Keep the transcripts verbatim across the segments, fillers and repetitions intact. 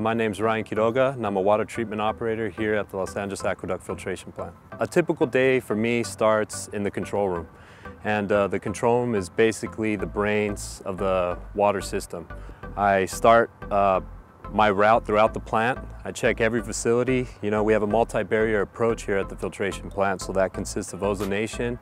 My name's Ryan Quiroga, and I'm a water treatment operator here at the Los Angeles Aqueduct Filtration Plant. A typical day for me starts in the control room. And uh, the control room is basically the brains of the water system. I start uh, my route throughout the plant. I check every facility. You know, we have a multi-barrier approach here at the filtration plant, so that consists of ozonation,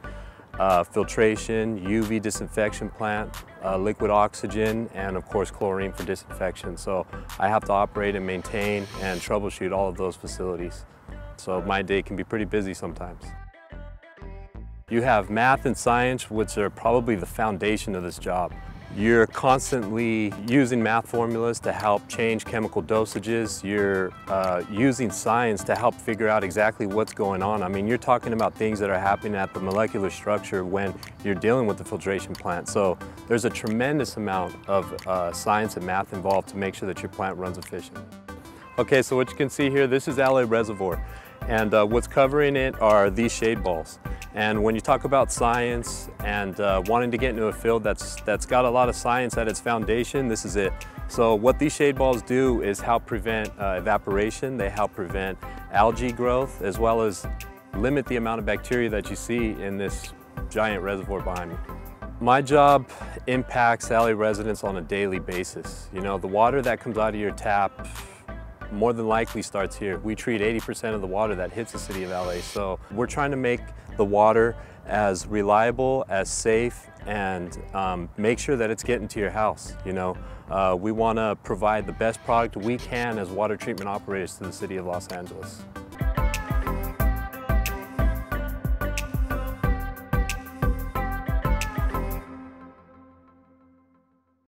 uh, filtration, U V disinfection plant, uh, liquid oxygen, and of course chlorine for disinfection. So I have to operate and maintain and troubleshoot all of those facilities. So my day can be pretty busy sometimes. You have math and science, which are probably the foundation of this job. You're constantly using math formulas to help change chemical dosages. You're uh, using science to help figure out exactly what's going on. I mean, you're talking about things that are happening at the molecular structure when you're dealing with the filtration plant. So there's a tremendous amount of uh, science and math involved to make sure that your plant runs efficient. Okay, so what you can see here, this is L A Reservoir. And uh, what's covering it are these shade balls. And when you talk about science and uh, wanting to get into a field that's, that's got a lot of science at its foundation, this is it. So what these shade balls do is help prevent uh, evaporation, they help prevent algae growth, as well as limit the amount of bacteria that you see in this giant reservoir behind me. My job impacts L A residents on a daily basis. You know, the water that comes out of your tap more than likely starts here. We treat eighty percent of the water that hits the city of L A. So we're trying to make the water as reliable, as safe, and um, make sure that it's getting to your house. You know, uh, we want to provide the best product we can as water treatment operators to the city of Los Angeles.